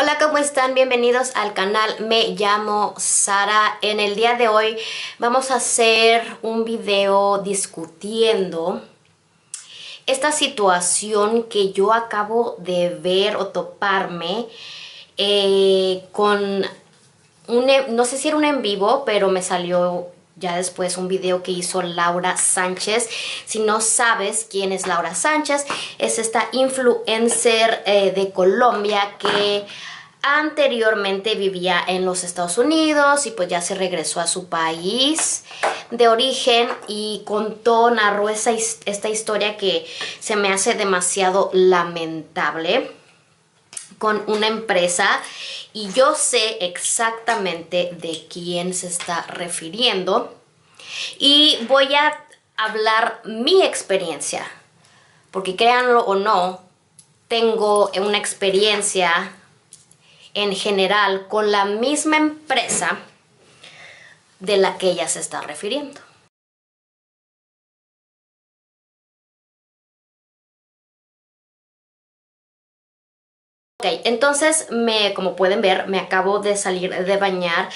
Hola, ¿cómo están? Bienvenidos al canal, me llamo Sara. En el día de hoy vamos a hacer un video discutiendo esta situación que yo acabo de ver o toparme con no sé si era un en vivo, pero me salió ya después un video que hizo Laura Sánchez. Si no sabes quién es Laura Sánchez, es esta influencer de Colombia que anteriormente vivía en los Estados Unidos y pues ya se regresó a su país de origen y contó, narró esta historia que se me hace demasiado lamentable con una empresa, y yo sé exactamente de quién se está refiriendo y voy a hablar mi experiencia, porque créanlo o no, tengo una experiencia en general con la misma empresa de la que ella se está refiriendo. Ok, entonces, como pueden ver, me acabo de salir de bañar,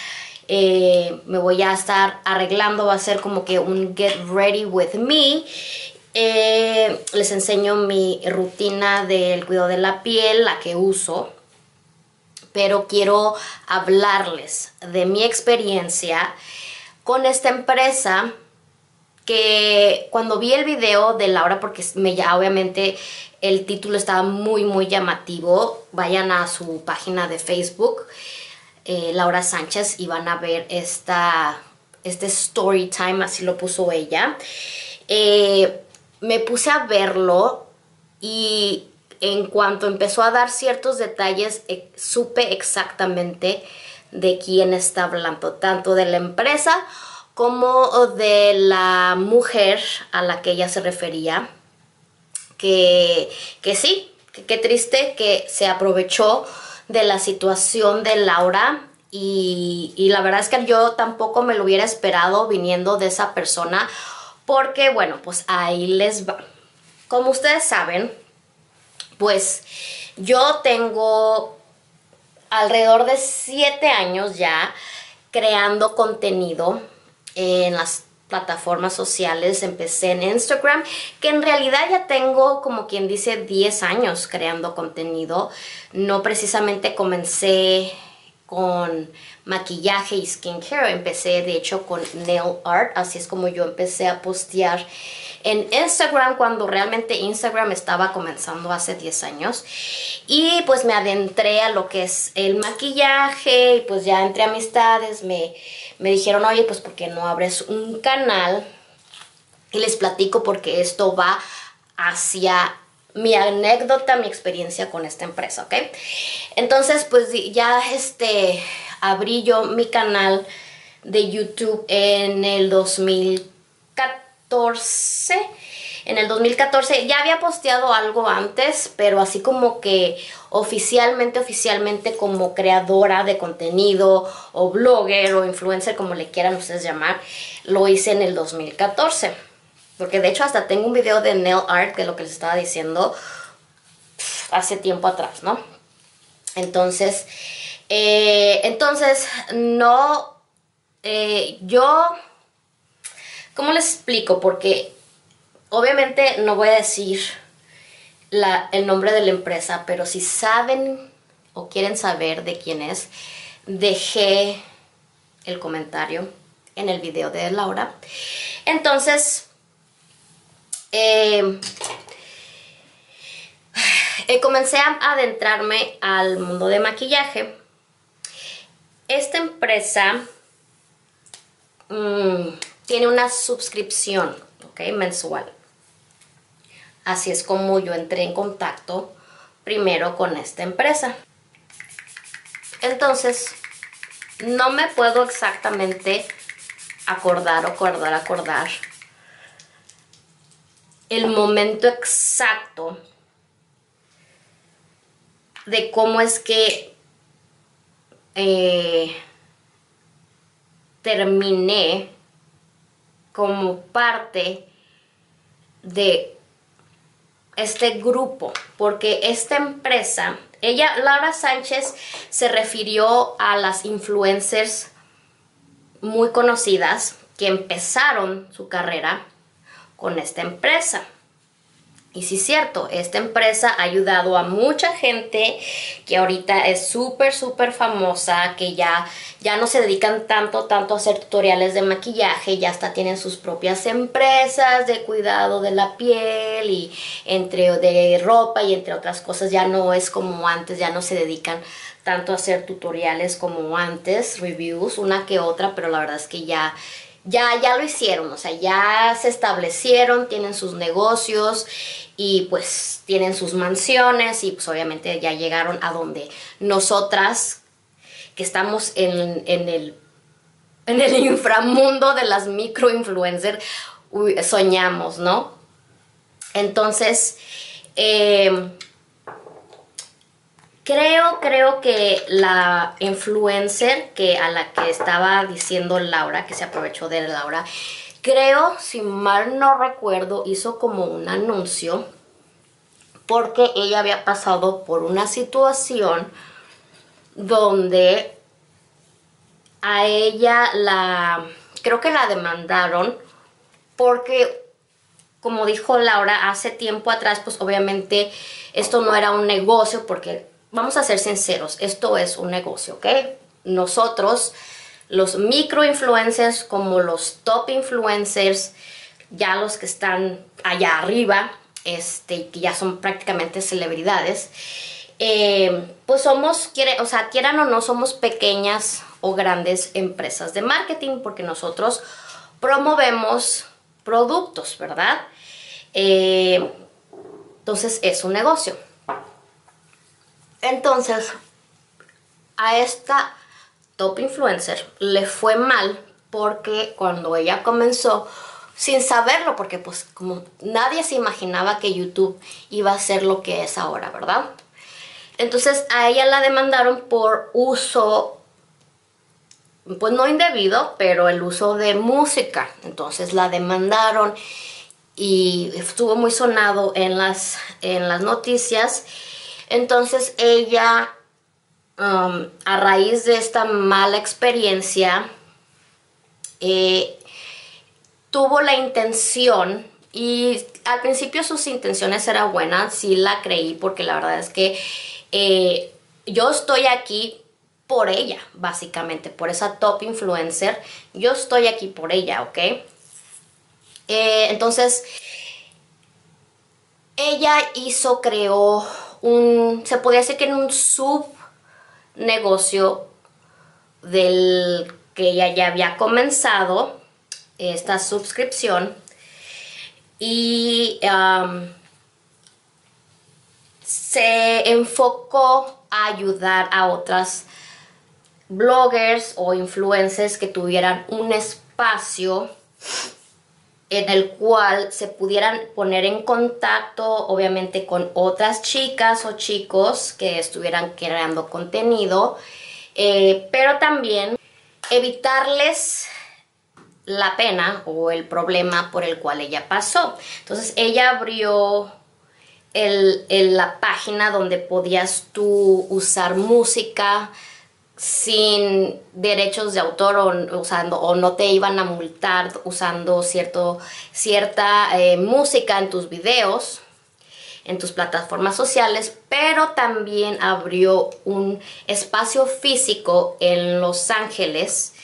me voy a estar arreglando, va a ser como que un get ready with me. Les enseño mi rutina del cuidado de la piel, la que uso, pero quiero hablarles de mi experiencia con esta empresa, que cuando vi el video de Laura, porque ya obviamente el título estaba muy llamativo, vayan a su página de Facebook, Laura Sánchez, y van a ver este story time, así lo puso ella. Me puse a verlo y en cuanto empezó a dar ciertos detalles, supe exactamente de quién está hablando, tanto de la empresa como de la mujer a la que ella se refería, que sí, que triste que se aprovechó de la situación de Laura, y la verdad es que yo tampoco me lo hubiera esperado viniendo de esa persona, porque bueno, pues ahí les va. Como ustedes saben, pues yo tengo alrededor de 7 años ya creando contenido en las plataformas sociales. Empecé en Instagram, que en realidad ya tengo, como quien dice, 10 años creando contenido. No precisamente comencé con maquillaje y skincare, empecé de hecho con nail art, así es como yo empecé a postear en Instagram, cuando realmente Instagram estaba comenzando hace 10 años, y pues me adentré a lo que es el maquillaje, y pues ya entre amistades me dijeron, oye, pues ¿por qué no abres un canal? Y les platico porque esto va hacia mi anécdota, mi experiencia con esta empresa, ¿ok? Entonces, pues ya abrí yo mi canal de YouTube en el 2014. En el 2014 ya había posteado algo antes, pero así como que oficialmente como creadora de contenido o blogger o influencer, como le quieran ustedes llamar, lo hice en el 2014. Porque de hecho hasta tengo un video de nail art, que es lo que les estaba diciendo, hace tiempo atrás, ¿no? Entonces, ¿cómo les explico? Porque obviamente no voy a decir el nombre de la empresa, pero si saben o quieren saber de quién es, dejé el comentario en el video de Laura. Entonces, comencé a adentrarme al mundo de maquillaje. Esta empresa tiene una suscripción, ¿ok? Mensual. Así es como yo entré en contacto primero con esta empresa. Entonces, no me puedo exactamente acordar el momento exacto de cómo es que terminé como parte de este grupo, porque esta empresa Ella, Laura Sánchez, se refirió a las influencers muy conocidas que empezaron su carrera con esta empresa. Y sí es cierto, esta empresa ha ayudado a mucha gente que ahorita es súper famosa, que ya no se dedican tanto a hacer tutoriales de maquillaje, ya hasta tienen sus propias empresas de cuidado de la piel y de ropa y entre otras cosas. Ya no es como antes, ya no se dedican tanto a hacer tutoriales como antes, reviews, una que otra, pero la verdad es que ya lo hicieron, o sea, ya se establecieron, tienen sus negocios y pues tienen sus mansiones y pues obviamente ya llegaron a donde nosotras, que estamos en el inframundo de las microinfluencers, soñamos, ¿no? Entonces, Creo que la influencer a la que estaba diciendo Laura, que se aprovechó de Laura, creo, si mal no recuerdo, hizo como un anuncio porque ella había pasado por una situación donde a ella creo que la demandaron porque, como dijo Laura, hace tiempo atrás, pues obviamente esto no era un negocio porque... Vamos a ser sinceros, esto es un negocio, ¿ok? Nosotros, los microinfluencers como los top influencers, ya los que están allá arriba, que ya son prácticamente celebridades, pues somos, o sea, quieran o no, somos pequeñas o grandes empresas de marketing porque nosotros promovemos productos, ¿verdad? Entonces es un negocio. Entonces, a esta top influencer le fue mal porque cuando ella comenzó, sin saberlo, porque pues como nadie se imaginaba que YouTube iba a ser lo que es ahora, ¿verdad? Entonces a ella la demandaron por uso, pues no indebido, pero el uso de música. Entonces la demandaron y estuvo muy sonado en las noticias. Entonces ella, a raíz de esta mala experiencia, tuvo la intención, y al principio sus intenciones eran buenas, sí la creí, porque la verdad es que yo estoy aquí por ella, básicamente, por esa top influencer, yo estoy aquí por ella, ¿ok? Entonces, ella creó... se podría decir que en un subnegocio del que ella ya había comenzado esta suscripción y se enfocó a ayudar a otras bloggers o influencers que tuvieran un espacio en el cual se pudieran poner en contacto, obviamente, con otras chicas o chicos que estuvieran creando contenido, pero también evitarles la pena o el problema por el cual ella pasó. Entonces ella abrió la página donde podías tú usar música sin derechos de autor o no te iban a multar usando cierta música en tus videos, en tus plataformas sociales, pero también abrió un espacio físico en Los Ángeles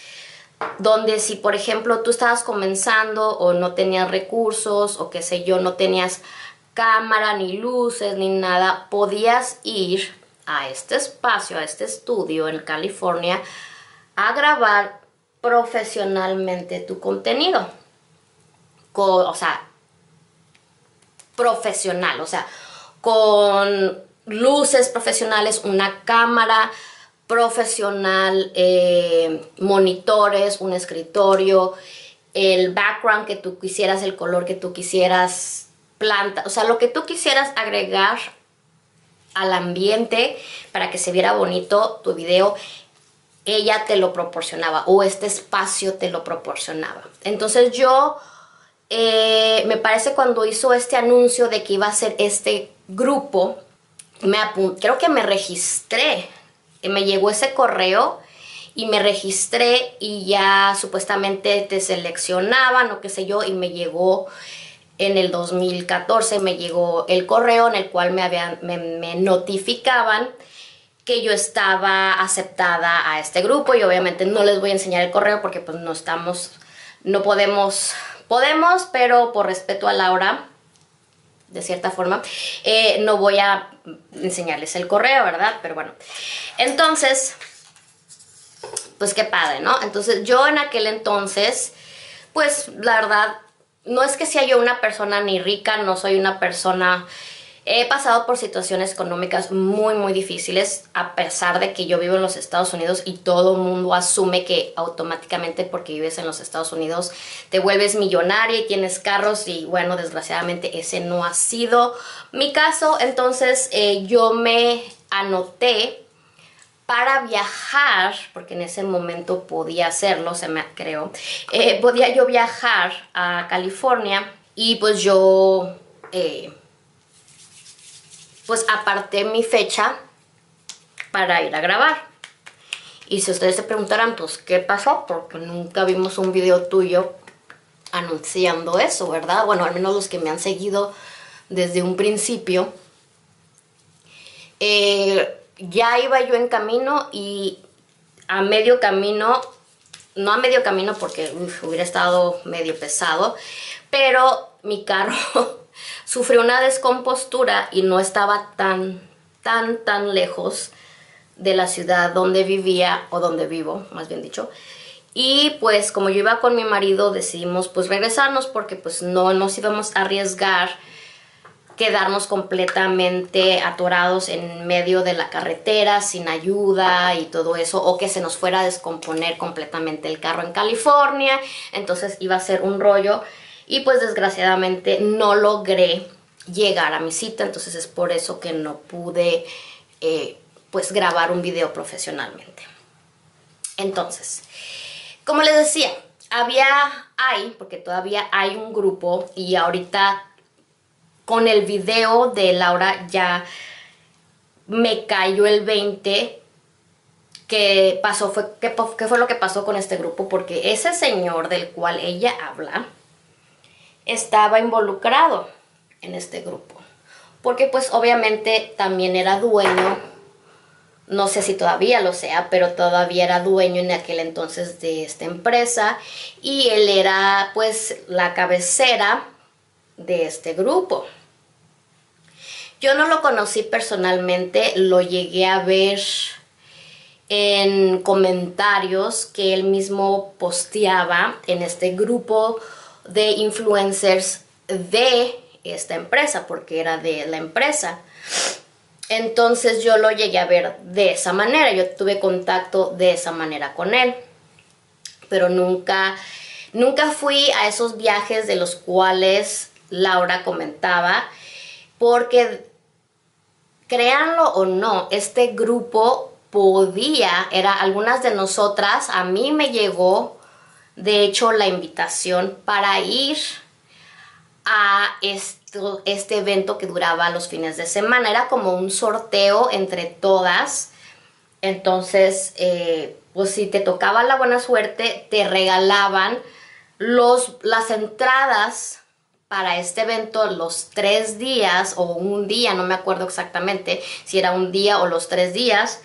donde si, por ejemplo, tú estabas comenzando o no tenías recursos o qué sé yo, no tenías cámara ni luces ni nada, podías ir a este espacio, a este estudio en California, a grabar profesionalmente tu contenido. Profesional, o sea, con luces profesionales, una cámara profesional, monitores, un escritorio, el background que tú quisieras, el color que tú quisieras, planta, o sea, lo que tú quisieras agregar al ambiente para que se viera bonito tu video, ella te lo proporcionaba o este espacio te lo proporcionaba. Entonces yo, me parece cuando hizo este anuncio de que iba a ser este grupo creo que me registré, me llegó ese correo y me registré y ya supuestamente te seleccionaban o qué sé yo, y me llegó en el 2014, me llegó el correo en el cual me notificaban que yo estaba aceptada a este grupo, y obviamente no les voy a enseñar el correo porque pues no estamos, no podemos, pero por respeto a Laura, de cierta forma, no voy a enseñarles el correo, ¿verdad? Pero bueno, entonces, pues qué padre, ¿no? Entonces yo en aquel entonces, pues la verdad, no es que sea yo una persona ni rica, no soy una persona... He pasado por situaciones económicas muy, muy difíciles, a pesar de que yo vivo en los Estados Unidos y todo el mundo asume que automáticamente porque vives en los Estados Unidos te vuelves millonaria y tienes carros, y bueno, desgraciadamente ese no ha sido mi caso. Entonces yo me anoté para viajar, porque en ese momento podía hacerlo, creo. Podía yo viajar a California y pues yo... pues aparté mi fecha para ir a grabar. Y si ustedes se preguntarán, pues, ¿qué pasó? Porque nunca vimos un video tuyo anunciando eso, ¿verdad? Bueno, al menos los que me han seguido desde un principio. Ya iba yo en camino y a medio camino, no a medio camino porque hubiera estado medio pesado, pero mi carro... Sufrió una descompostura y no estaba tan lejos de la ciudad donde vivía, o donde vivo, más bien dicho. Y pues como yo iba con mi marido, decidimos pues regresarnos porque pues no nos íbamos a arriesgar quedarnos completamente atorados en medio de la carretera sin ayuda y todo eso, o que se nos fuera a descomponer completamente el carro en California. Entonces iba a ser un rollo. Y pues desgraciadamente no logré llegar a mi cita, entonces es por eso que no pude pues grabar un video profesionalmente. Entonces, como les decía, porque todavía hay un grupo, y ahorita con el video de Laura ya me cayó el 20 que pasó, qué fue lo que pasó con este grupo, porque ese señor del cual ella habla estaba involucrado en este grupo, porque pues obviamente también era dueño, no sé si todavía lo sea, pero todavía era dueño en aquel entonces de esta empresa, y él era pues la cabecera de este grupo. Yo no lo conocí personalmente, lo llegué a ver en comentarios que él mismo posteaba en este grupo de influencers de esta empresa, porque era de la empresa. Entonces yo lo llegué a ver de esa manera, yo tuve contacto de esa manera con él, pero nunca fui a esos viajes de los cuales Laura comentaba, porque créanlo o no, este grupo era algunas de nosotras, a mí me llegó de hecho la invitación para ir a este evento que duraba los fines de semana. Era como un sorteo entre todas. Entonces, pues si te tocaba la buena suerte, te regalaban las entradas para este evento los 3 días o un día, no me acuerdo exactamente si era un día o los 3 días.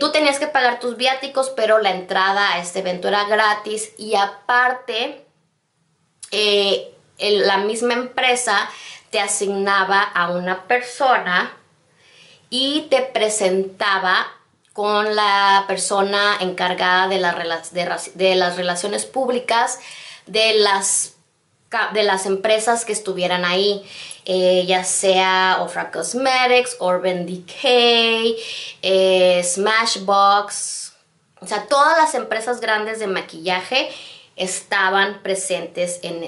Tú tenías que pagar tus viáticos, pero la entrada a este evento era gratis, y aparte la misma empresa te asignaba a una persona y te presentaba con la persona encargada de las relaciones públicas de las empresas que estuvieran ahí, ya sea Ofra Cosmetics, Urban Decay, Smashbox, o sea, todas las empresas grandes de maquillaje estaban presentes en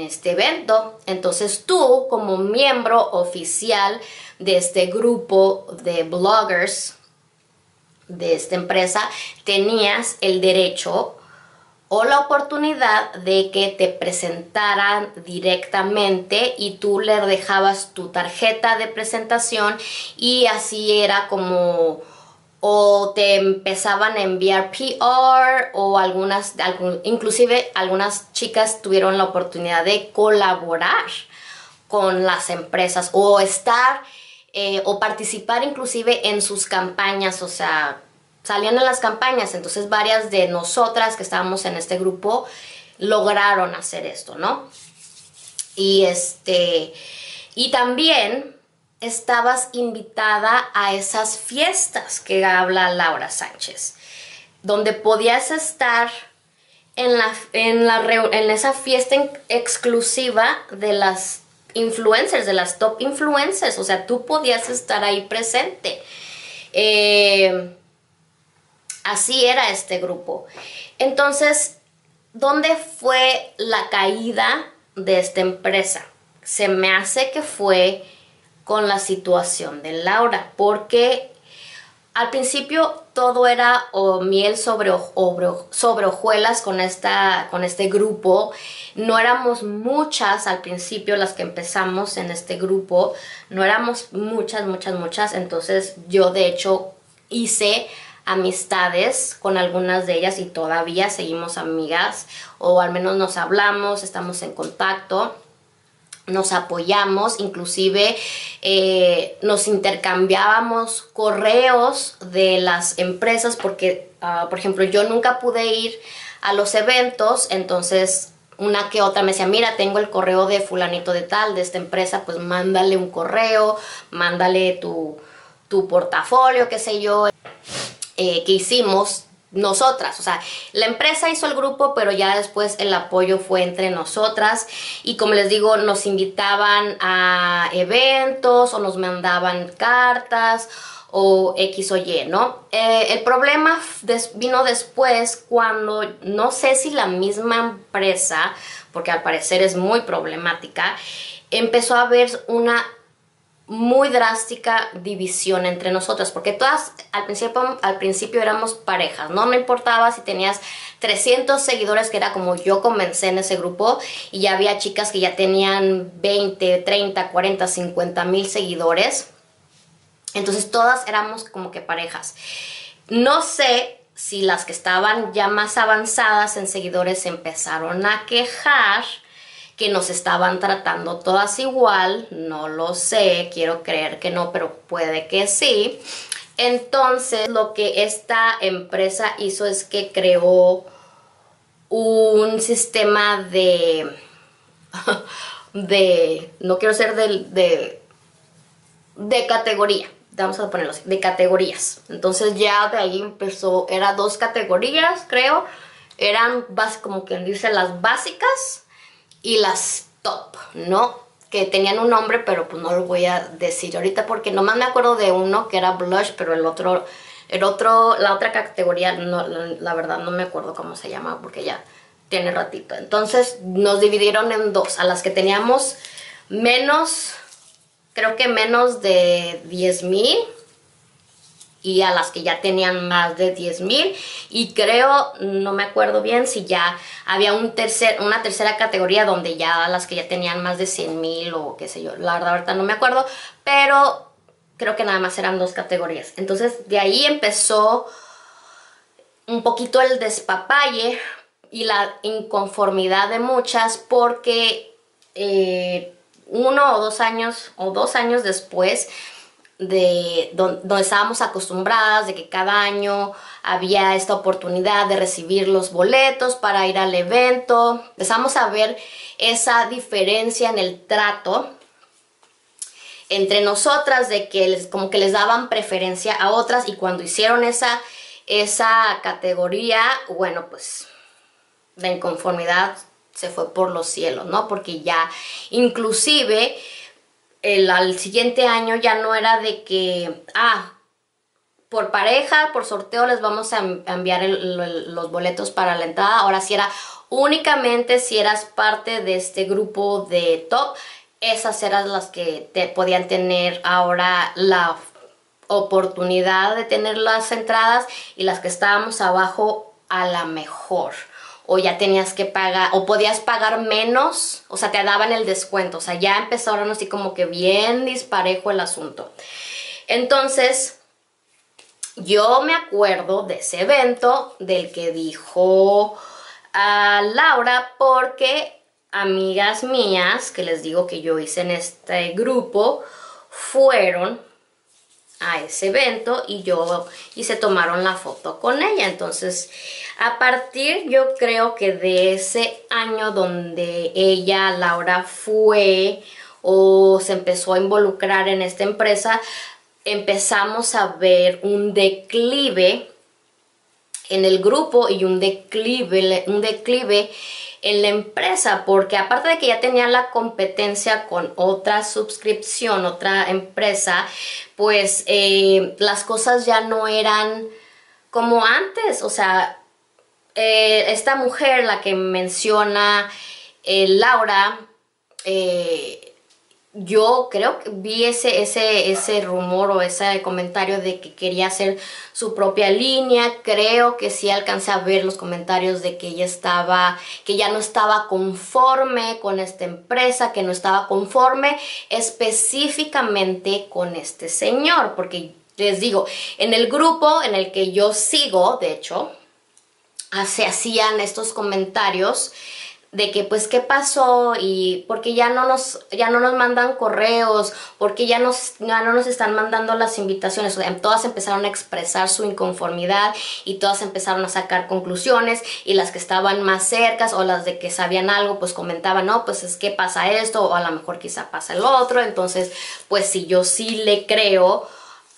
este evento. Entonces tú, como miembro oficial de este grupo de bloggers de esta empresa, tenías el derecho o la oportunidad de que te presentaran directamente y tú le dejabas tu tarjeta de presentación y así era como o te empezaban a enviar PR o inclusive algunas chicas tuvieron la oportunidad de colaborar con las empresas o estar o participar inclusive en sus campañas, o sea, salían en las campañas. Entonces varias de nosotras que estábamos en este grupo lograron hacer esto, ¿no? Y y también estabas invitada a esas fiestas que habla Laura Sánchez, donde podías estar en esa fiesta exclusiva de las influencers, de las top influencers. O sea, tú podías estar ahí presente. Así era este grupo. Entonces, ¿dónde fue la caída de esta empresa? Se me hace que fue con la situación de Laura, porque al principio todo era miel sobre hojuelas con este grupo. No éramos muchas al principio las que empezamos en este grupo. No éramos muchas. Entonces yo de hecho hice amistades con algunas de ellas y todavía seguimos amigas, o al menos nos hablamos, estamos en contacto, nos apoyamos, inclusive nos intercambiábamos correos de las empresas porque, por ejemplo, yo nunca pude ir a los eventos, entonces una que otra me decía, mira, tengo el correo de fulanito de tal, de esta empresa, pues mándale un correo, mándale tu portafolio, qué sé yo, que hicimos nosotras. O sea, la empresa hizo el grupo, pero ya después el apoyo fue entre nosotras y, como les digo, nos invitaban a eventos o nos mandaban cartas o X o Y, ¿no? El problema vino después cuando, no sé si la misma empresa, porque al parecer es muy problemática, empezó a haber una muy drástica división entre nosotras, porque todas al principio éramos parejas, ¿no? No importaba si tenías 300 seguidores, que era como yo comencé en ese grupo, y ya había chicas que ya tenían 20, 30, 40, 50 mil seguidores. Entonces todas éramos como que parejas. No sé si las que estaban ya más avanzadas en seguidores se empezaron a quejar que nos estaban tratando todas igual, no lo sé, quiero creer que no, pero puede que sí. Entonces lo que esta empresa hizo es que creó un sistema de categoría, vamos a ponerlo así, de categorías. Entonces ya de ahí empezó, eran dos categorías, creo, eran como quien dice las básicas y las top, ¿no? Que tenían un nombre, pero pues no lo voy a decir ahorita porque nomás me acuerdo de uno que era blush, pero la otra categoría, no, la verdad no me acuerdo cómo se llama porque ya tiene ratito. Entonces nos dividieron en dos, a las que teníamos menos, creo que menos de 10,000, y a las que ya tenían más de 10,000, y creo, no me acuerdo bien, si ya había una tercera categoría donde ya las que ya tenían más de 100,000 o qué sé yo, la verdad ahorita no me acuerdo, pero creo que nada más eran dos categorías. Entonces de ahí empezó un poquito el despapalle y la inconformidad de muchas, porque uno o dos años después de donde estábamos acostumbradas de que cada año había esta oportunidad de recibir los boletos para ir al evento, empezamos a ver esa diferencia en el trato entre nosotras, de que como que les daban preferencia a otras, y cuando hicieron esa categoría, bueno, pues la inconformidad se fue por los cielos, ¿no? Porque ya inclusive al siguiente año ya no era de que, por pareja, por sorteo les vamos a enviar los boletos para la entrada. Ahora sí era únicamente si eras parte de este grupo de top, esas eran las que podían tener ahora la oportunidad de tener las entradas, y las que estábamos abajo a la mejor. o ya tenías que pagar, o podías pagar menos, o sea, te daban el descuento. O sea, ya empezaron así como que bien disparejo el asunto. Entonces, yo me acuerdo de ese evento del que dijo a Laura, porque amigas mías, que les digo que yo hice en este grupo, fueron a ese evento y se tomaron la foto con ella. Entonces, a partir, yo creo que de ese año donde ella, Laura, fue o se empezó a involucrar en esta empresa, empezamos a ver un declive en el grupo y un declive en la empresa, porque aparte de que ya tenía la competencia con otra suscripción, otra empresa, pues las cosas ya no eran como antes. O sea, esta mujer, la que menciona Laura, yo creo que vi ese rumor o ese comentario de que quería hacer su propia línea. Creo que sí alcancé a ver los comentarios de que ella estaba, que ya no estaba conforme con esta empresa, que no estaba conforme específicamente con este señor. Porque les digo, en el grupo en el que yo sigo, de hecho, se hacían estos comentarios de que pues qué pasó, y porque ya no nos mandan correos, porque ya no nos están mandando las invitaciones. O sea, todas empezaron a expresar su inconformidad y todas empezaron a sacar conclusiones, y las que estaban más cercas o las de que sabían algo pues comentaban, no, pues es que pasa esto, o a lo mejor quizá pasa el otro. Entonces, pues sí, yo sí le creo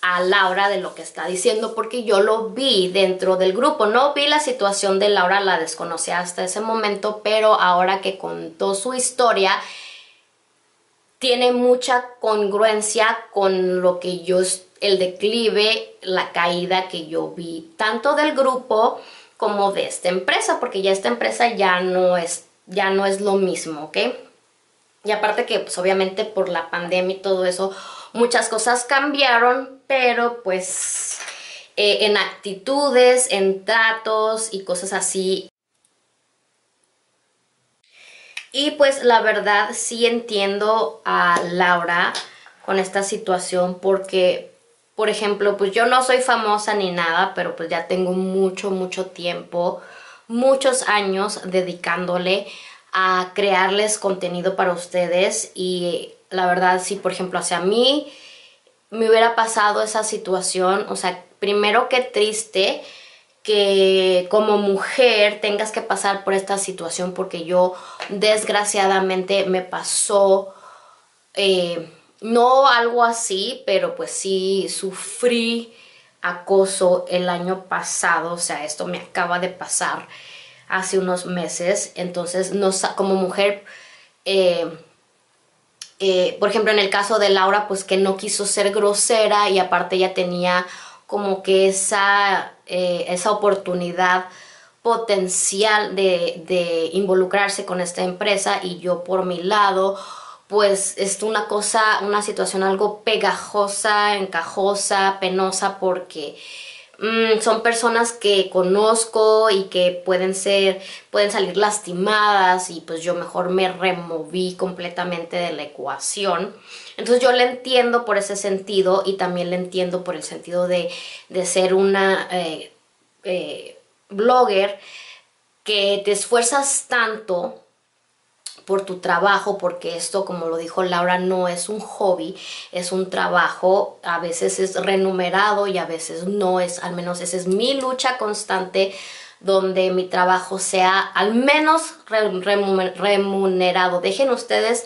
a Laura de lo que está diciendo, porque yo lo vi dentro del grupo. No vi la situación de Laura, la desconocía hasta ese momento, pero ahora que contó su historia, tiene mucha congruencia con lo que yo, el declive, la caída que yo vi, tanto del grupo como de esta empresa, porque ya esta empresa ya no es lo mismo, ¿ok? Y aparte que, pues obviamente por la pandemia y todo eso, muchas cosas cambiaron, pero pues en actitudes, en tratos y cosas así. Y pues la verdad sí entiendo a Laura con esta situación, porque, por ejemplo, pues yo no soy famosa ni nada, pero pues ya tengo mucho tiempo, muchos años dedicándole a crearles contenido para ustedes. Y la verdad, sí, por ejemplo, hacia mí me hubiera pasado esa situación. O sea, primero, qué triste que como mujer tengas que pasar por esta situación, porque yo desgraciadamente me pasó, no algo así, pero pues sí sufrí acoso el año pasado. O sea, esto me acaba de pasar hace unos meses. Entonces, no, como mujer, por ejemplo, en el caso de Laura, pues que no quiso ser grosera, y aparte ella tenía como que esa oportunidad potencial de involucrarse con esta empresa, y yo por mi lado, pues es una situación algo pegajosa, encajosa, penosa, porque son personas que conozco y que pueden salir lastimadas, y pues yo mejor me removí completamente de la ecuación. Entonces yo le entiendo por ese sentido, y también le entiendo por el sentido de ser una blogger que te esfuerzas tanto por tu trabajo, porque esto, como lo dijo Laura, no es un hobby, es un trabajo. A veces es remunerado y a veces no es. Al menos esa es mi lucha constante, donde mi trabajo sea al menos remunerado. Dejen ustedes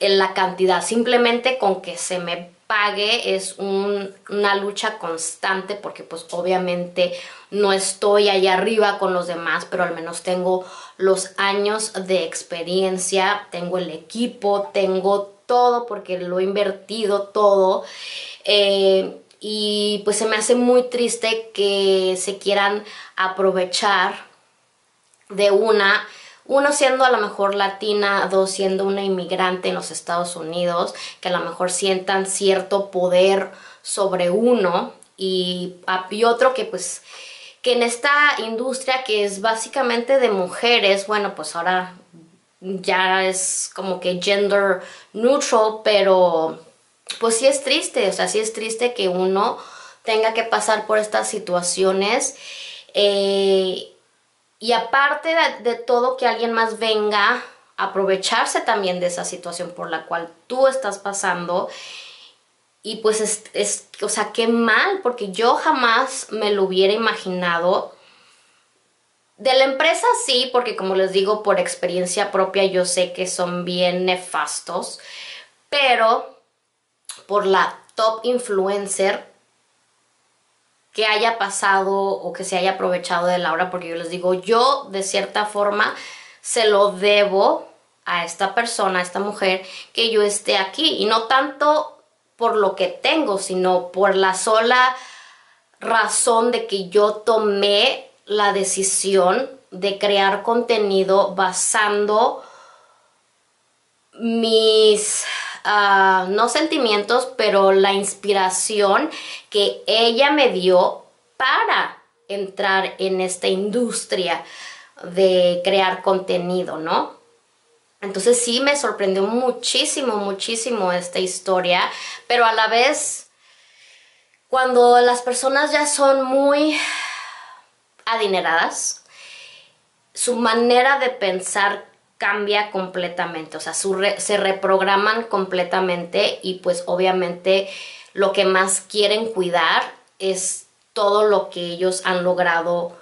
la cantidad, simplemente con que se me pague es una lucha constante, porque pues obviamente no estoy allá arriba con los demás, pero al menos tengo los años de experiencia, tengo el equipo, tengo todo, porque lo he invertido todo. Y pues se me hace muy triste que se quieran aprovechar de uno siendo a lo mejor latina, dos siendo una inmigrante en los Estados Unidos, que a lo mejor sientan cierto poder sobre uno, y otro que pues que en esta industria que es básicamente de mujeres, bueno, pues ahora ya es como que gender neutral, pero pues sí es triste, o sea, sí es triste que uno tenga que pasar por estas situaciones. Y aparte de todo, que alguien más venga a aprovecharse también de esa situación por la cual tú estás pasando. Y pues o sea, qué mal, porque yo jamás me lo hubiera imaginado. De la empresa sí, porque como les digo, por experiencia propia yo sé que son bien nefastos, pero por la top influencer que haya pasado o que se haya aprovechado de Laura, porque yo les digo, yo de cierta forma se lo debo a esta persona, a esta mujer, que yo esté aquí, y no tanto por lo que tengo, sino por la sola razón de que yo tomé la decisión de crear contenido basando mis... no sentimientos, pero la inspiración que ella me dio para entrar en esta industria de crear contenido, ¿no? Entonces sí me sorprendió muchísimo, muchísimo esta historia, pero a la vez, cuando las personas ya son muy adineradas, su manera de pensar cambia completamente, o sea, se reprograman completamente, y pues obviamente lo que más quieren cuidar es todo lo que ellos han logrado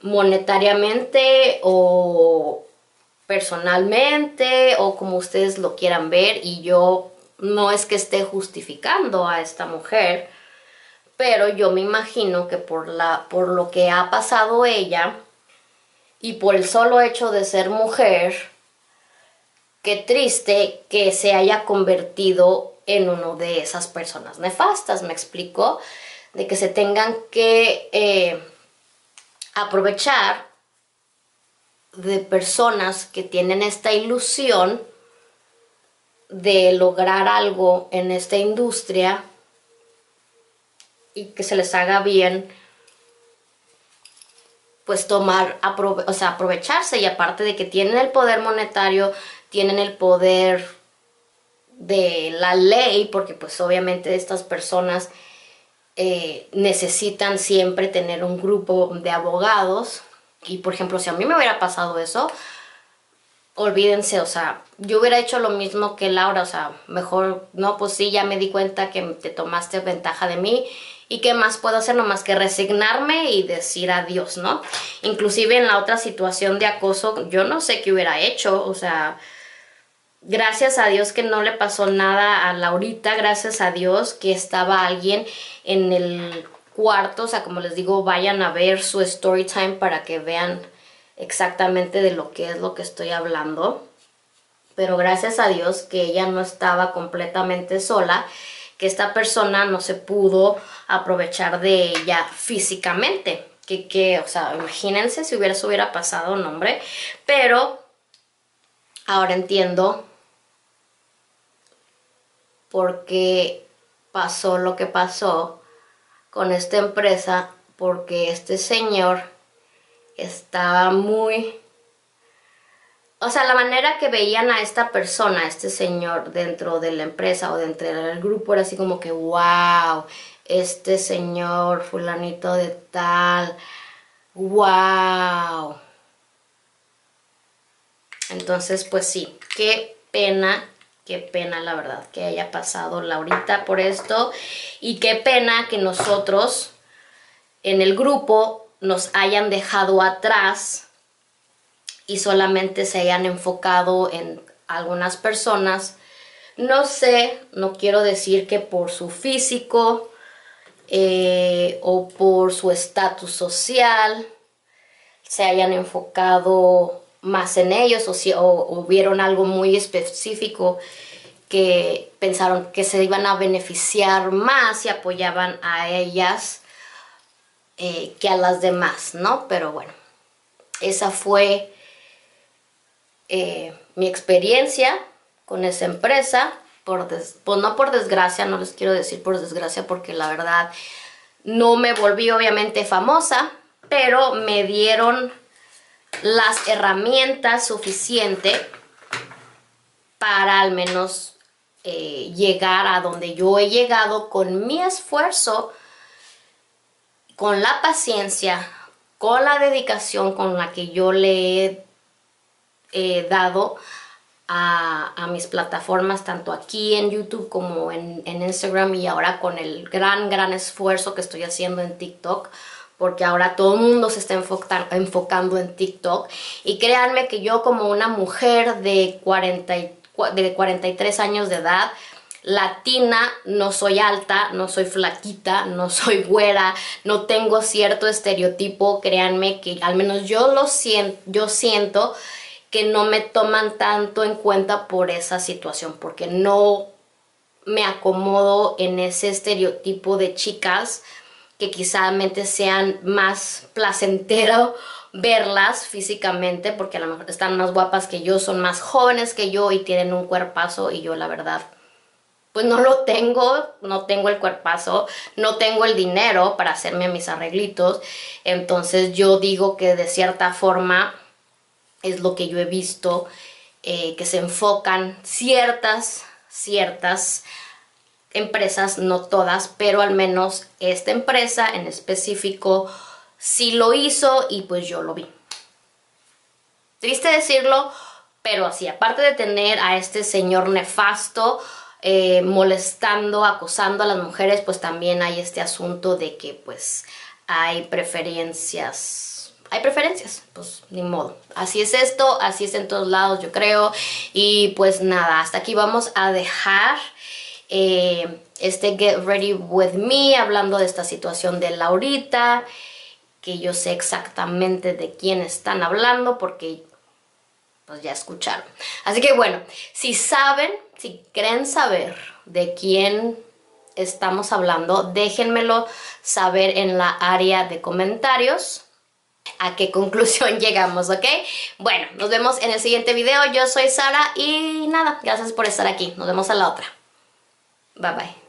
monetariamente o personalmente, o como ustedes lo quieran ver. Y yo no es que esté justificando a esta mujer, pero yo me imagino que por lo que ha pasado ella, y por el solo hecho de ser mujer, qué triste que se haya convertido en uno de esas personas nefastas, ¿me explico? De que se tengan que aprovechar de personas que tienen esta ilusión de lograr algo en esta industria y que se les haga bien, pues tomar, o sea, aprovecharse. Y aparte de que tienen el poder monetario, tienen el poder de la ley, porque pues obviamente estas personas necesitan siempre tener un grupo de abogados. Y por ejemplo, si a mí me hubiera pasado eso, olvídense, o sea, yo hubiera hecho lo mismo que Laura, o sea, mejor, no, pues sí, ya me di cuenta que te tomaste ventaja de mí, ¿y qué más puedo hacer? No más que resignarme y decir adiós, ¿no? Inclusive en la otra situación de acoso, yo no sé qué hubiera hecho, o sea, gracias a Dios que no le pasó nada a Laurita, gracias a Dios que estaba alguien en el cuarto. O sea, como les digo, vayan a ver su story time para que vean exactamente de lo que es lo que estoy hablando. Pero gracias a Dios que ella no estaba completamente sola, que esta persona no se pudo aprovechar de ella físicamente. Que o sea, imagínense si hubiera pasado, no, hombre. Pero ahora entiendo por qué pasó lo que pasó con esta empresa, porque este señor estaba muy... O sea, la manera que veían a esta persona, a este señor, dentro de la empresa o dentro del grupo, era así como que, wow, este señor fulanito de tal, wow. Entonces, pues sí, qué pena la verdad que haya pasado Laurita por esto, y qué pena que nosotros en el grupo nos hayan dejado atrás y solamente se hayan enfocado en algunas personas. No sé, no quiero decir que por su físico o por su estatus social se hayan enfocado más en ellos, o vieron algo muy específico que pensaron que se iban a beneficiar más y apoyaban a ellas que a las demás, ¿no? Pero bueno, esa fue... mi experiencia con esa empresa. Pues no por desgracia, no les quiero decir por desgracia, porque la verdad No me volví obviamente famosa, pero me dieron las herramientas suficientes para al menos llegar a donde yo he llegado con mi esfuerzo, con la paciencia, con la dedicación con la que yo le he dado a mis plataformas, tanto aquí en YouTube como en Instagram, y ahora con el gran esfuerzo que estoy haciendo en TikTok, porque ahora todo el mundo se está enfocando en TikTok. Y créanme que yo, como una mujer de 43 años de edad, latina, no soy alta, no soy flaquita, no soy güera, no tengo cierto estereotipo. Créanme que al menos yo siento que no me toman tanto en cuenta por esa situación, porque no me acomodo en ese estereotipo de chicas que quizá sean más placentero verlas físicamente, porque a lo mejor están más guapas que yo, son más jóvenes que yo y tienen un cuerpazo, y yo la verdad pues no lo tengo, no tengo el cuerpazo, no tengo el dinero para hacerme mis arreglitos. Entonces yo digo que de cierta forma es lo que yo he visto, que se enfocan ciertas empresas, no todas, pero al menos esta empresa en específico sí lo hizo, y pues yo lo vi. Triste decirlo, pero así, aparte de tener a este señor nefasto molestando, acosando a las mujeres, pues también hay este asunto de que pues hay preferencias. Hay preferencias, pues ni modo. Así es esto, así es en todos lados, yo creo. Y pues nada, hasta aquí vamos a dejar este Get Ready With Me, hablando de esta situación de Laurita, que yo sé exactamente de quién están hablando, porque pues ya escucharon. Así que bueno, si saben, si creen saber de quién estamos hablando, déjenmelo saber en la área de comentarios a qué conclusión llegamos, ¿ok? Bueno, nos vemos en el siguiente video. Yo soy Sara y nada, gracias por estar aquí. Nos vemos a la otra. Bye, bye.